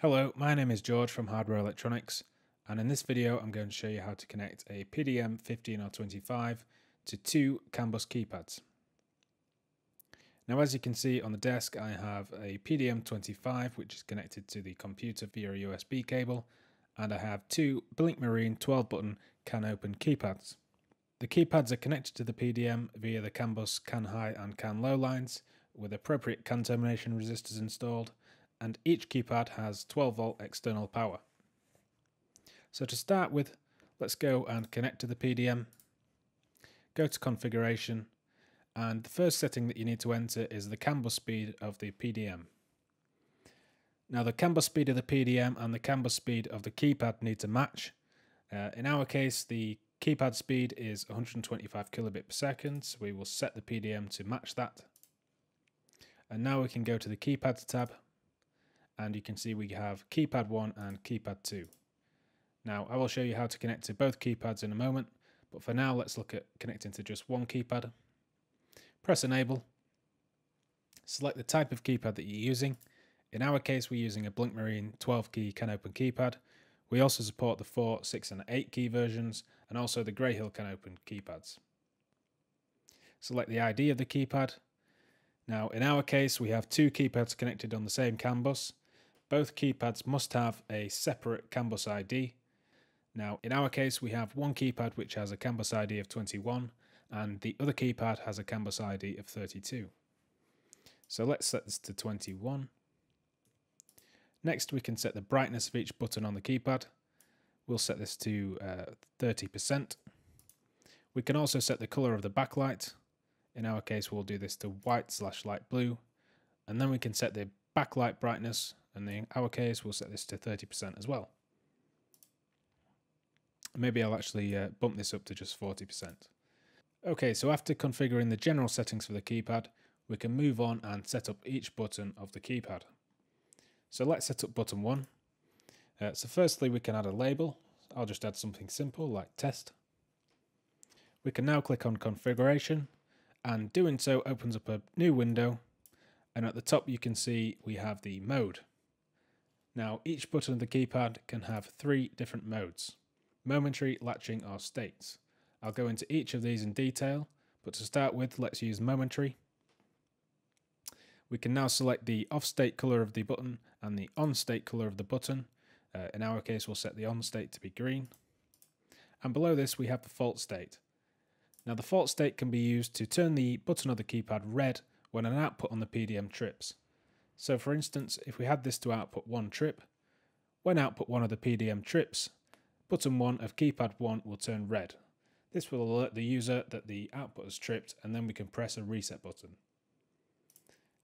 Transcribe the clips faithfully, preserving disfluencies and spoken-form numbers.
Hello, my name is George from Hardwire Electronics, and in this video I'm going to show you how to connect a P D M fifteen or twenty-five to two CAN bus keypads. Now, as you can see on the desk, I have a P D M twenty-five which is connected to the computer via a U S B cable, and I have two Blink Marine twelve button CanOpen keypads. The keypads are connected to the P D M via the CAN bus CAN high and CAN low lines with appropriate CAN termination resistors installed, and each keypad has twelve volt external power. So to start with, let's go and connect to the P D M, go to configuration, and the first setting that you need to enter is the CAN bus speed of the P D M. Now, the CAN bus speed of the P D M and the CAN bus speed of the keypad need to match. Uh, in our case, the keypad speed is one hundred twenty-five kilobits per second, so we will set the P D M to match that. And now we can go to the keypads tab, and you can see we have keypad one and keypad two. Now, I will show you how to connect to both keypads in a moment, but for now let's look at connecting to just one keypad. Press enable, select the type of keypad that you're using. In our case, we're using a Blink Marine twelve key CanOpen keypad. We also support the four, six and eight key versions, and also the Grayhill CanOpen keypads. Select the I D of the keypad. Now, in our case, we have two keypads connected on the same CAN bus. Both keypads must have a separate CAN bus I D. Now, in our case, we have one keypad which has a CAN bus I D of twenty-one, and the other keypad has a CAN bus I D of thirty-two. So let's set this to twenty-one. Next, we can set the brightness of each button on the keypad. We'll set this to uh, thirty percent. We can also set the color of the backlight. In our case, we'll do this to white slash light blue. And then we can set the backlight brightness, and in our case, we'll set this to thirty percent as well. Maybe I'll actually uh, bump this up to just forty percent. Okay, so after configuring the general settings for the keypad, we can move on and set up each button of the keypad. So let's set up button one. Uh, so firstly, we can add a label. I'll just add something simple like test. We can now click on configuration, and doing so opens up a new window, and at the top you can see we have the mode. Now, each button of the keypad can have three different modes: momentary, latching or states. I'll go into each of these in detail, but to start with, let's use momentary. We can now select the off state color of the button and the on state color of the button. Uh, in our case, we'll set the on state to be green. And below this, we have the fault state. Now, the fault state can be used to turn the button of the keypad red when an output on the P D M trips. So for instance, if we had this to output one trip, when output one of the P D M trips, button one of keypad one will turn red. This will alert the user that the output has tripped, and then we can press a reset button.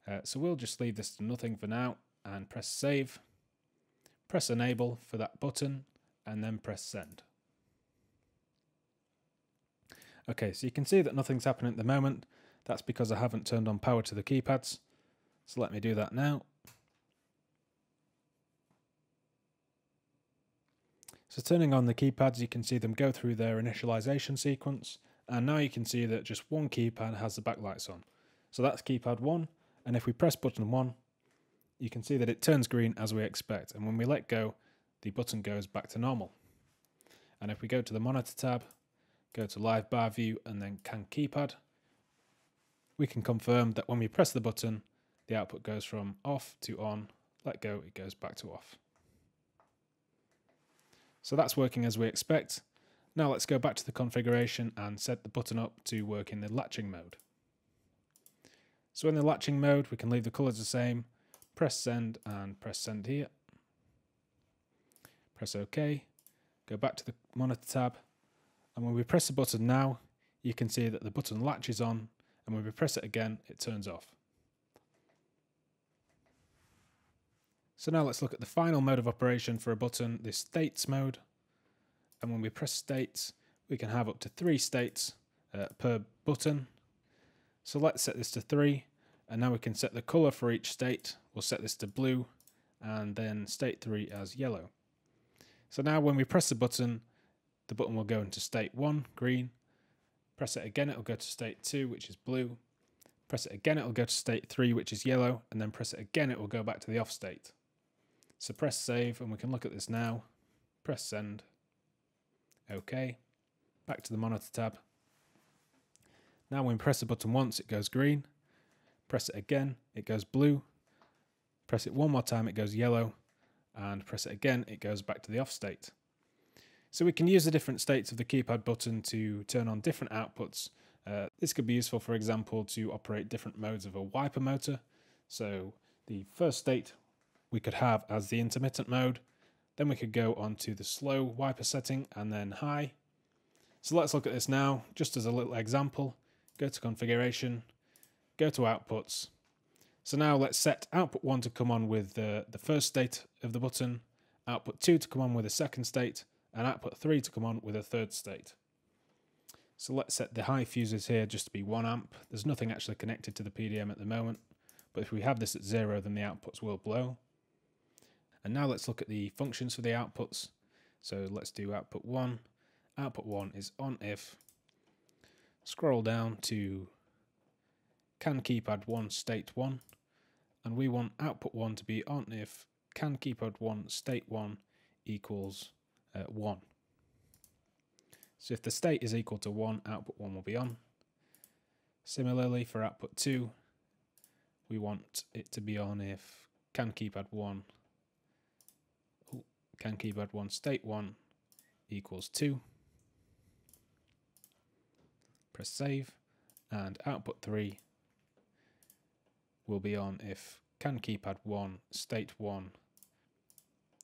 Uh, so we'll just leave this to nothing for now and press save, press enable for that button, and then press send. Okay, so you can see that nothing's happening at the moment. That's because I haven't turned on power to the keypads. So let me do that now. So turning on the keypads, you can see them go through their initialization sequence. And now you can see that just one keypad has the backlights on. So that's keypad one. And if we press button one, you can see that it turns green as we expect. And when we let go, the button goes back to normal. And if we go to the monitor tab, go to live bar view and then CAN keypad, we can confirm that when we press the button, the output goes from off to on, let go, it goes back to off. So that's working as we expect. Now let's go back to the configuration and set the button up to work in the latching mode. So in the latching mode, we can leave the colors the same, press send and press send here. Press OK, go back to the monitor tab, and when we press the button now, you can see that the button latches on, and when we press it again, it turns off. So now let's look at the final mode of operation for a button, the states mode. And when we press states, we can have up to three states uh, per button. So let's set this to three, and now we can set the color for each state. We'll set this to blue, and then state three as yellow. So now when we press the button, the button will go into state one, green. Press it again, it'll go to state two, which is blue. Press it again, it'll go to state three, which is yellow, and then press it again, it will go back to the off state. So press save and we can look at this now. Press send. Okay. Back to the monitor tab. Now when we press the button once, it goes green. Press it again, it goes blue. Press it one more time, it goes yellow. And press it again, it goes back to the off state. So we can use the different states of the keypad button to turn on different outputs. Uh, this could be useful, for example, to operate different modes of a wiper motor. So the first state we could have as the intermittent mode. Then we could go on to the slow wiper setting and then high. So let's look at this now, just as a little example. Go to configuration, go to outputs. So now let's set output one to come on with the, the first state of the button, output two to come on with the second state, and output three to come on with a third state. So let's set the high fuses here just to be one amp. There's nothing actually connected to the P D M at the moment, but if we have this at zero, then the outputs will blow. And now let's look at the functions for the outputs. So let's do output one. Output one is on if. Scroll down to CAN keypad one state one, and we want output one to be on if CAN keypad one state one equals Uh, one. So if the state is equal to one, output one will be on. Similarly for output two, we want it to be on if CAN keypad one, CAN keypad one state one equals two. Press save, and output three will be on if CAN keypad one state one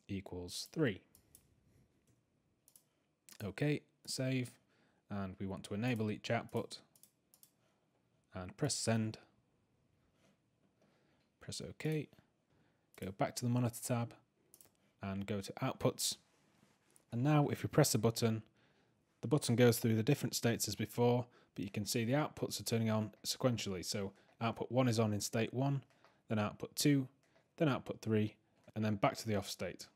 equals three. Okay, save, and we want to enable each output, and press send, press OK, go back to the monitor tab, and go to outputs, and now if we press the button, the button goes through the different states as before, but you can see the outputs are turning on sequentially, so output one is on in state one, then output two, then output three, and then back to the off state.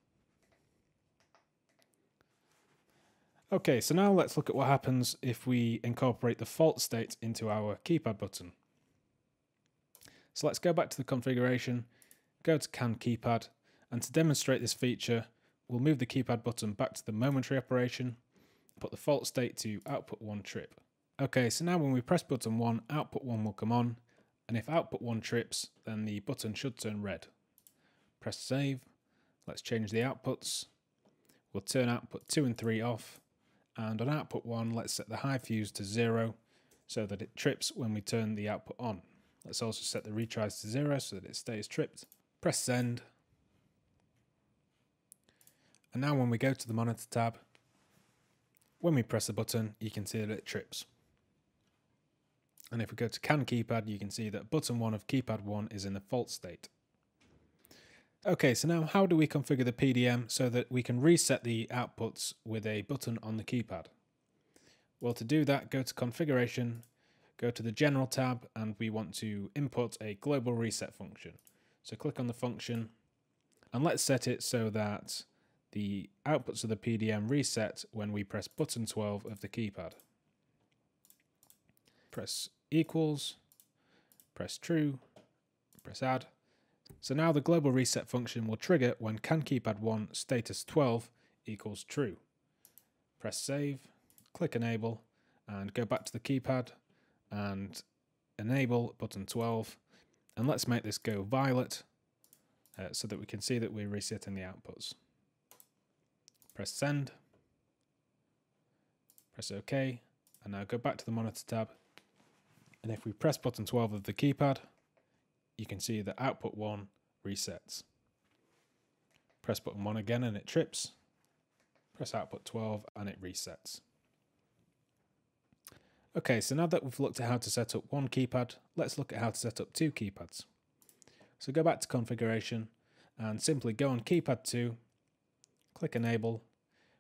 Okay, so now let's look at what happens if we incorporate the fault state into our keypad button. So let's go back to the configuration, go to CAN keypad, and to demonstrate this feature, we'll move the keypad button back to the momentary operation, put the fault state to output one trip. Okay, so now when we press button one, output one will come on, and if output one trips, then the button should turn red. Press save, let's change the outputs, we'll turn output two and three off, and on output one, let's set the high fuse to zero so that it trips when we turn the output on. Let's also set the retries to zero so that it stays tripped. Press send. And now when we go to the monitor tab, when we press the button, you can see that it trips. And if we go to CAN keypad, you can see that button one of keypad one is in the fault state. Okay, so now how do we configure the P D M so that we can reset the outputs with a button on the keypad? Well, to do that, go to configuration, go to the general tab, and we want to input a global reset function. So click on the function, and let's set it so that the outputs of the P D M reset when we press button twelve of the keypad. Press equals, press true, press add. So now the global reset function will trigger when CAN keypad one status twelve equals true. Press save, click enable, and go back to the keypad and enable button twelve, and let's make this go violet uh, so that we can see that we're resetting the outputs. Press send, press OK, and now go back to the monitor tab, and if we press button twelve of the keypad, you can see that output one resets. Press button one again and it trips. Press output twelve and it resets. Okay, so now that we've looked at how to set up one keypad, let's look at how to set up two keypads. So go back to configuration and simply go on keypad two, click enable.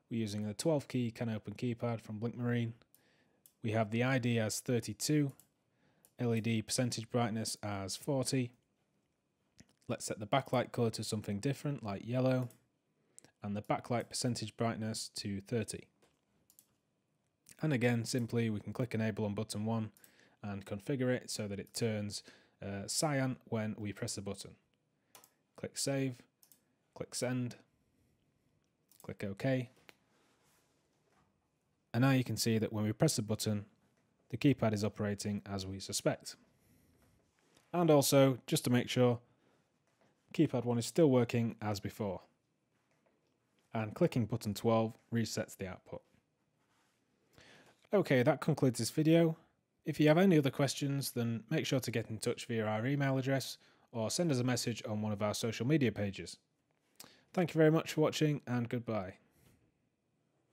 We're using the twelve key CanOpen keypad from Blink Marine. We have the I D as thirty-two. L E D percentage brightness as forty. Let's set the backlight color to something different like yellow, and the backlight percentage brightness to thirty. And again, simply we can click enable on button one and configure it so that it turns uh, cyan when we press the button. Click save, click send, click OK. And now you can see that when we press the button, the keypad is operating as we suspect. And also, just to make sure, keypad one is still working as before. And clicking button twelve resets the output. Okay, that concludes this video. If you have any other questions, then make sure to get in touch via our email address or send us a message on one of our social media pages. Thank you very much for watching, and goodbye.